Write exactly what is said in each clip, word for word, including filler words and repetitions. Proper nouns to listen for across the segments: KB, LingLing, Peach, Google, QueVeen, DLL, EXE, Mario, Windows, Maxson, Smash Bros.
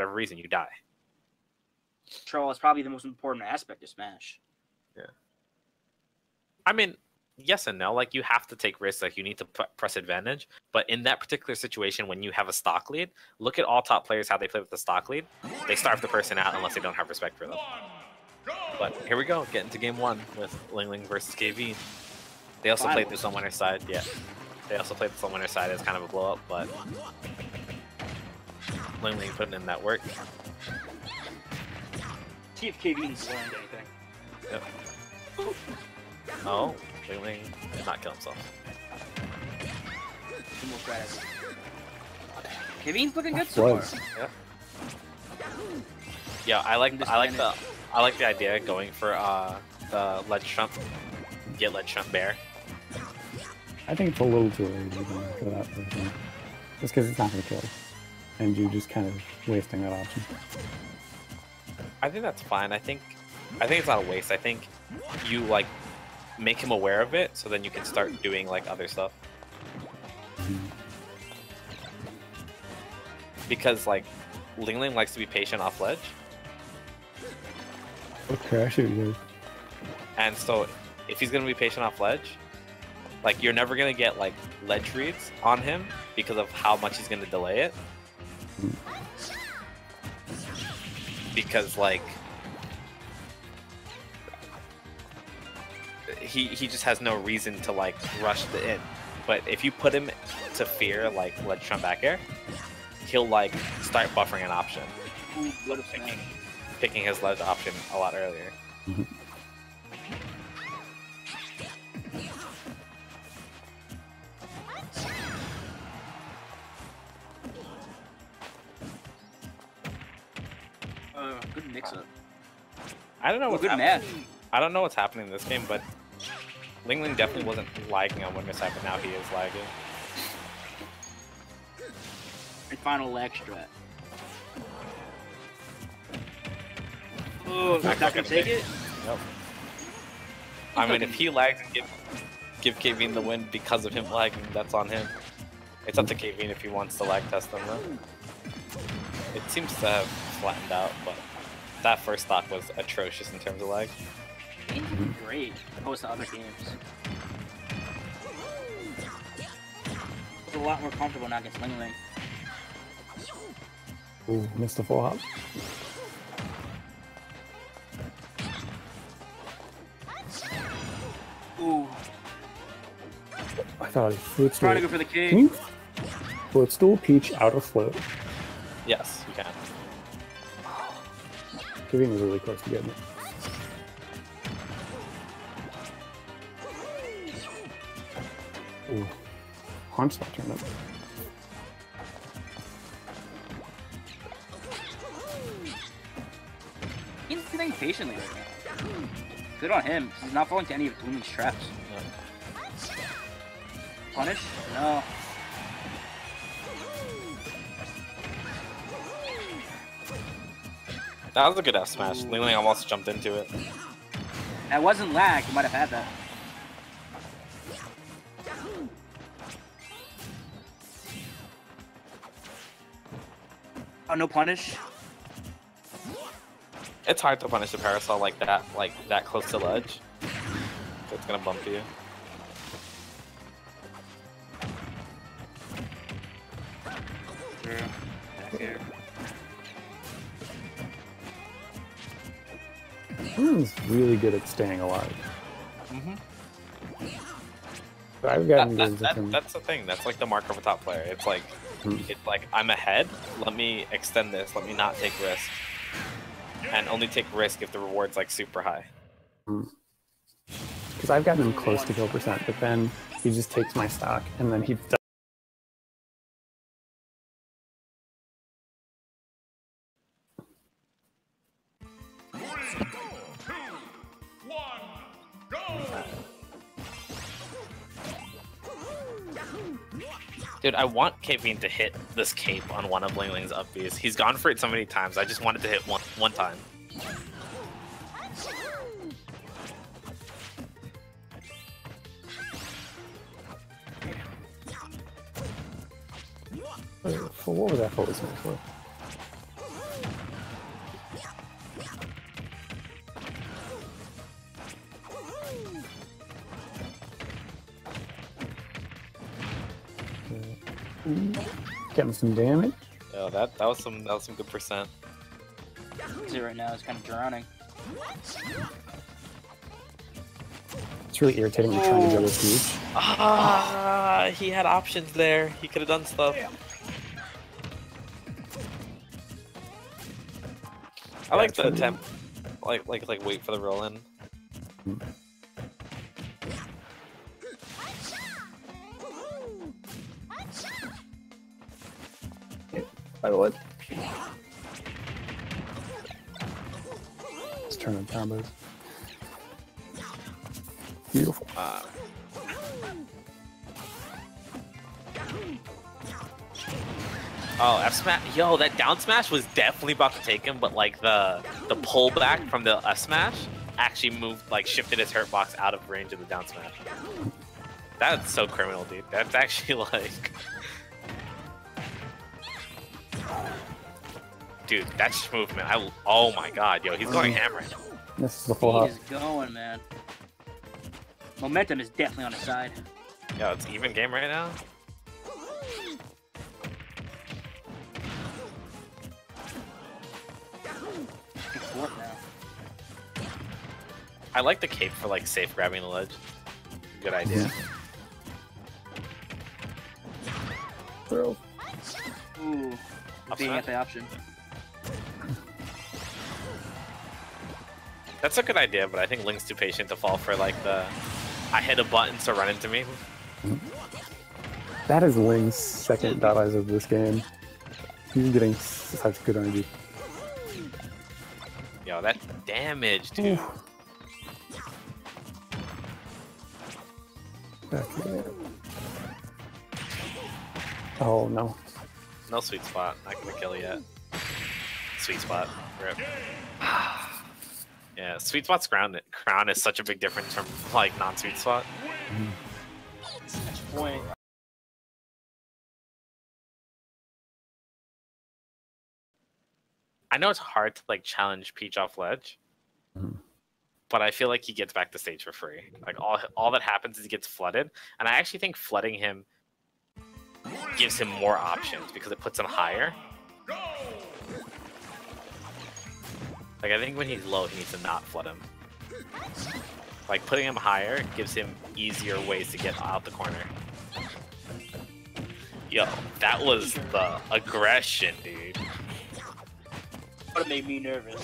whatever reason, you die. Troll is probably the most important aspect of Smash. Yeah. I mean, yes and no. Like, you have to take risks. Like, you need to p press advantage. But in that particular situation, when you have a stock lead, look at all top players, how they play with the stock lead. They starve the person out unless they don't have respect for them. But here we go. Get into game one with LingLing versus K B. They also Finally. played this on winner's side. Yeah. They also played this on winner's side as kind of a blow up, but LingLing putting in that work. See if K B can slam anything. Yep. Oh, LingLing did not kill himself. Two more frags. K B's looking good so far. Yeah. Yeah, I like I like the I like the idea of going for uh the ledge trump. Get ledge trump bear. I think it's a little too early for that person. Just because it's not gonna kill. And you're just kind of wasting that option. I think that's fine. I think I think it's not a waste. I think you like make him aware of it, so then you can start doing like other stuff. Because like LingLing likes to be patient off ledge. Okay, I should do. And so if he's gonna be patient off ledge, like you're never gonna get like ledge reads on him because of how much he's gonna delay it. Because like he he just has no reason to like rush the in. But if you put him to fear like ledge trump back air, he'll like start buffering an option. Picking, picking his ledge option a lot earlier. Mm-hmm. Mix-up. I don't know what's happening. I don't know what's happening in this game, but LingLing definitely wasn't lagging on winner's side, but now he is lagging. And final lag strat. Oh, not gonna take it? Nope. I mean, if he lags and give, give QueVeen the win because of him lagging, that's on him. It's up to QueVeen if he wants to lag test them though. It seems to have flattened out, but that first stock was atrocious in terms of lag. Great, opposed to other games. It's a lot more comfortable now against LingLing. Ooh, missed the full hop. Ooh. I thought he float stool. Trying to go for the king. Float stool, Peach, out of float. Yes, you can. QueVeen was really close to getting it. Ooh. Haunch that turn up. He's sitting patiently right now. Good on him. He's not falling to any of Blooming's traps. No. Punish? No. That was a good F smash. LingLing almost jumped into it. That wasn't lag. You might have had that. Oh, no punish. It's hard to punish a parasol like that, like that close to ledge. It's gonna bump you. Back here. He's really good at staying alive. Mm-hmm. So I've gotten that, that, that, him. That's the thing. That's like the mark of a top player. It's like, hmm. it's like I'm ahead. Let me extend this. Let me not take risk, and only take risk if the reward's like super high. Because hmm. I've gotten him close to kill percent, but then he just takes my stock, and then he. Does Dude, I want QueVeen to hit this cape on one of LingLing's upbeats. He's gone for it so many times. I just wanted to hit one one time. What was that focus for? Getting some damage. Yeah, that that was some that was some good percent. See, right now it's kind of drowning. It's really irritating oh. trying to go with Peach. Ah, oh. He had options there. He could have done stuff. Yeah. I like the attempt. Like like like wait for the roll in. Hmm. By the way, let's turn on combos. Beautiful. Uh, oh, F smash! Yo, that down smash was definitely about to take him, but like the the pullback from the F smash actually moved, like shifted his hurt box out of range of the down smash. That's so criminal, dude. That's actually like. Dude, that's movement. I oh my god, yo, he's going hammer. This is a full he's going, man. Momentum is definitely on his side. Yo, it's even game right now. now. I like the cape for like safe grabbing the ledge. Good idea. Throw. Ooh, being at the option. That's a good idea, but I think Link's too patient to fall for like the I hit a button so run into me. That is Link's second bad eyes of this game. He's getting such good energy. Yo, that damage, dude. Back here. Oh no. No sweet spot. Not gonna kill yet. Sweet spot. Rip. Yeah, sweet spot's ground. Crown is such a big difference from like non-sweet spot. Mm-hmm. Point. I know it's hard to like challenge Peach off ledge, mm-hmm. but I feel like he gets back to stage for free. Like all all that happens is he gets flooded, and I actually think flooding him gives him more options because it puts him higher. Like, I think when he's low, he needs to not flood him. Like, putting him higher gives him easier ways to get out the corner. Yo, that was the aggression, dude. That made me nervous.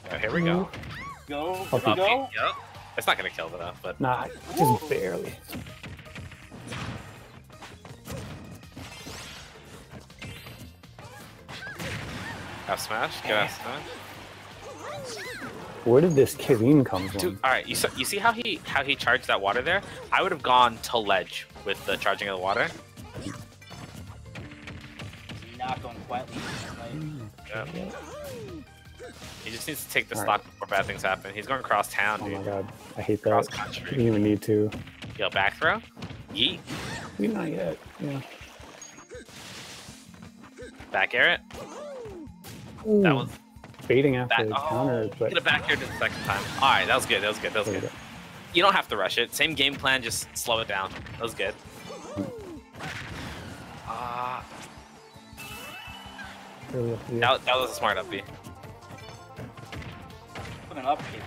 Oh, here we go. Go, here we go. Yep. It's not going to kill it up, but... Nah, just barely. F smash, get F smash. Where did this QueVeen come from? Dude, all right, you, saw, you see how he how he charged that water there? I would have gone to ledge with the charging of the water. He's not going quietly. Right? Yeah. He just needs to take the all stock right. before bad things happen. He's going cross town, dude. Oh my god, I hate that. Cross country. Didn't even need to. Yo, back throw. Yeet. We not yet. Yeah. Back air it. Ooh, that was baiting after the counter. Oh, but... Get it back here to the second time. All right, that was good. That was good. That was good. Go. You don't have to rush it. Same game plan, just slow it down. That was good. Ah. Uh, really that, that was a smart up B. Put an up B.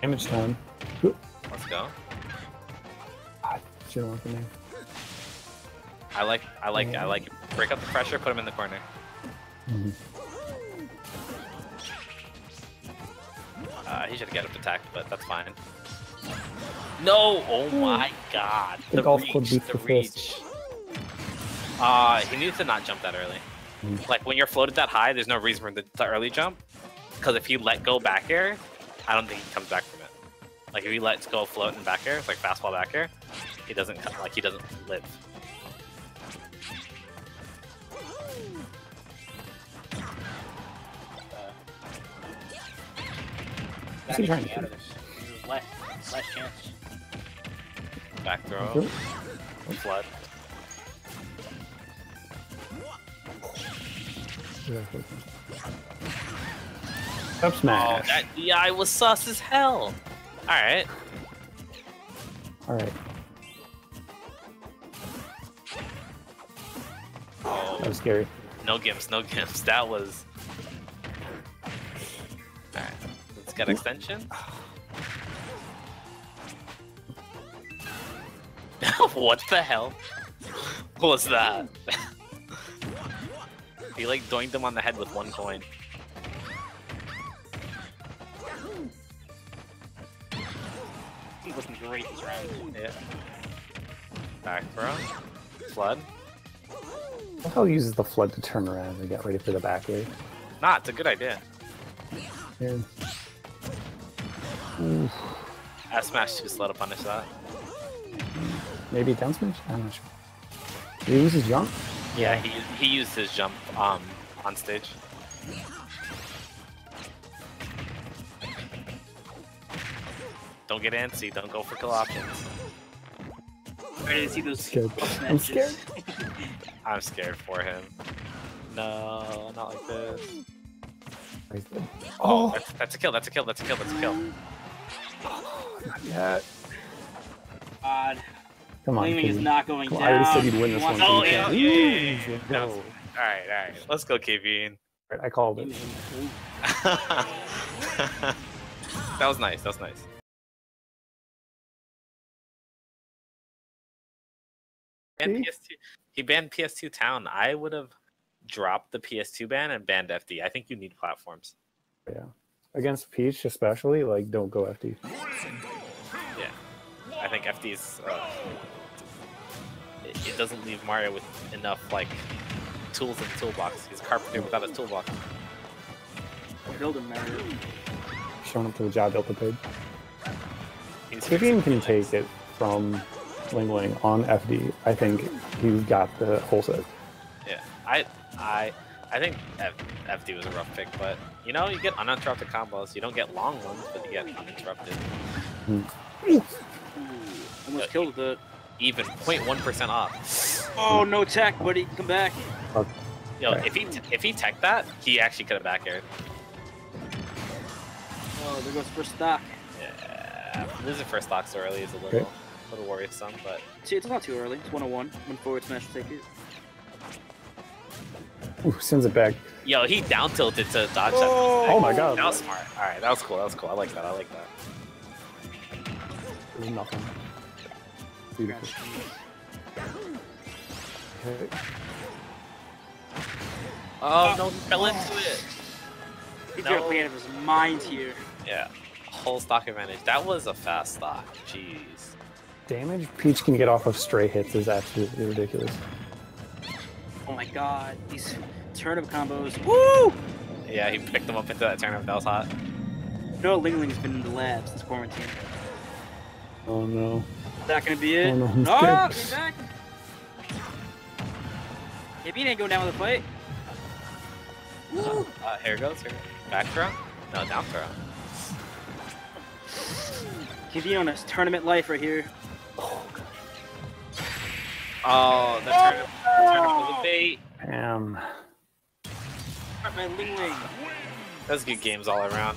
Damage time. Let's go. I shouldn't want the name. I like. I like. Yeah. I like. Break up the pressure. Put him in the corner. Mm-hmm. Uh, he should have got attacked, but that's fine. No! Oh my god. The, the reach, the, the reach. Uh, he needs to not jump that early. Mm. Like, when you're floated that high, there's no reason for the, the early jump. Because if you let go back air, I don't think he comes back from it. Like, if he lets go float and back air, like fastball back air, he doesn't, like, he doesn't live. What's he trying to out of this. Last, last chance. Back throw. Flood. Up smash. Oh, that D I was sus as hell. Alright. All right. Oh, that was scary. No gimps, no gimps. That was. All right. It's got extension. What the hell was that? He like doinked them on the head with one coin. He wasn't great this round. Yeah. Back throw. Flood. What the hell uses the flood to turn around and get ready for the back air? Nah, it's a good idea. Yeah. I smashed too slow to punish that. Maybe down smash? I'm not sure. Did he use his jump? Yeah, he he used his jump um on stage. Don't get antsy. Don't go for kill options. Where did he see those scared. I'm scared. I'm scared for him. No, not like this. Oh, that's, that's a kill. That's a kill. That's a kill. That's a kill. Not yet. God. Come on, LingLing is not going well, down. I already said you'd win this one. Oh, yeah, yeah, yeah, yeah. No. All right, all right. Let's go, K B. I called it. That was nice. That was nice. And P S two. He banned P S two Town. I would have dropped the P S two ban and banned F D. I think you need platforms. Yeah. Against Peach, especially, like, don't go F D. Yeah. I think F D is... Uh, it doesn't leave Mario with enough, like, tools in the toolbox. He's carpenter without a toolbox. Build him, Mario. Showing up to the job Delta paid. QueVeen can take it from LingLing on F D. I think he's got the whole set. Yeah, I, I, I think F D was a rough pick, but, you know, you get uninterrupted combos. You don't get long ones, but you get uninterrupted. Mm. Almost killed the even zero point one percent off. Oh, no tech, buddy. Come back. Okay. Yo, if he if he teched that, he actually could have back aired. Oh, there goes first stock. Yeah, losing first stock so early is a little, okay. little worrisome, but... See, it's not too early. It's one oh one. One forward smash will take it. Ooh, sends it back. Yo, he down tilted to dodge that. Oh, oh my god. That was smart. All right, that was cool. That was cool. I like that. I like that. There's nothing. Beautiful. Okay. Oh, no, he fell into it. He's no. Out of his mind here. Yeah, whole stock advantage. That was a fast stock. Jeez. Damage Peach can get off of stray hits is absolutely ridiculous. Oh my god, these turnip combos. Woo! Yeah, he picked them up into that turnip. That was hot. No, LingLing's been in the lab since quarantine. Oh no. Is that gonna be it? Oh, no, he's oh, back. K B didn't go down with the fight. Uh, uh, here it goes. Here. Back throw? No, down throw. K B on his tournament life right here. Oh, God. Oh, the tournament, the tournament was a bait. Damn. That's good games all around.